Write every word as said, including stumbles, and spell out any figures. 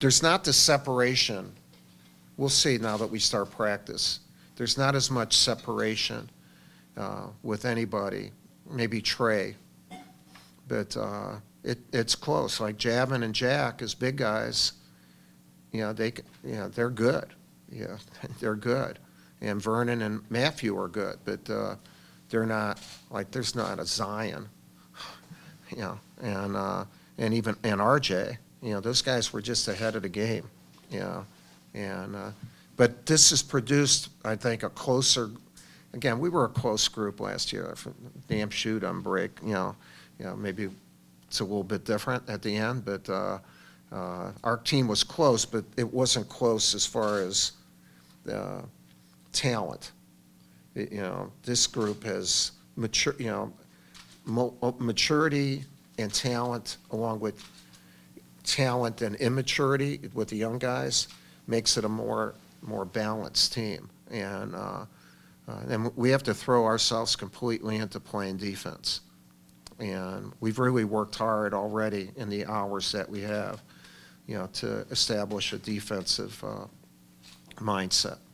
There's not the separation. We'll see now that we start practice. There's not as much separation uh, with anybody, maybe Trey. But uh, it, it's close. Like Javin and Jack as big guys, you know, they, you know, they're good. Yeah, they're good. And Vernon and Matthew are good, but uh, they're not, like, there's not a Zion, you know, and, uh, and even, and R J, you know, those guys were just ahead of the game, you know, and, uh, but this has produced, I think, a closer, again, we were a close group last year, damn shoot on break, you know, you know, maybe it's a little bit different at the end, but uh, uh, our team was close, but it wasn't close as far as, uh, talent. It, you know, this group has mature, you know, mo maturity and talent, along with talent and immaturity with the young guys, makes it a more more balanced team. And uh, uh, and we have to throw ourselves completely into playing defense. And we've really worked hard already in the hours that we have, you know, to establish a defensive uh, mindset.